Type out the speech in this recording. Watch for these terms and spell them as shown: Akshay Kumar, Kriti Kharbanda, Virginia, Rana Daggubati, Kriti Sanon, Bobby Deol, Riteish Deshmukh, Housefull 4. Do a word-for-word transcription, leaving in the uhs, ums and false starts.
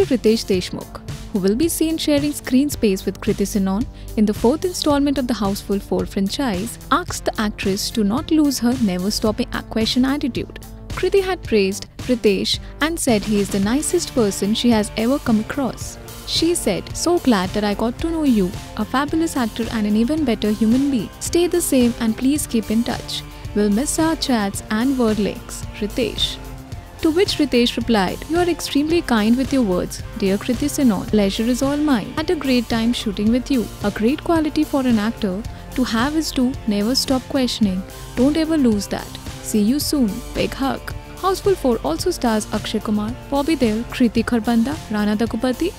actor Riteish Deshmukh, who will be seen sharing screen space with Kriti Sanon in the fourth installment of the Housefull four franchise, asked the actress to not lose her never-stopping question attitude. Kriti had praised Riteish and said he is the nicest person she has ever come across. She said, "So glad that I got to know you, a fabulous actor and an even better human being. Stay the same and please keep in touch. We'll miss our chats and word links, Riteish." To which Riteish replied, "You are extremely kind with your words, dear Kriti Sanon. Pleasure is all mine. Had a great time shooting with you. A great quality for an actor to have is to never stop questioning. Don't ever lose that. See you soon. Big hug." Housefull four also stars Akshay Kumar, Bobby Deol, Kriti Kharbanda, Rana Daggubati,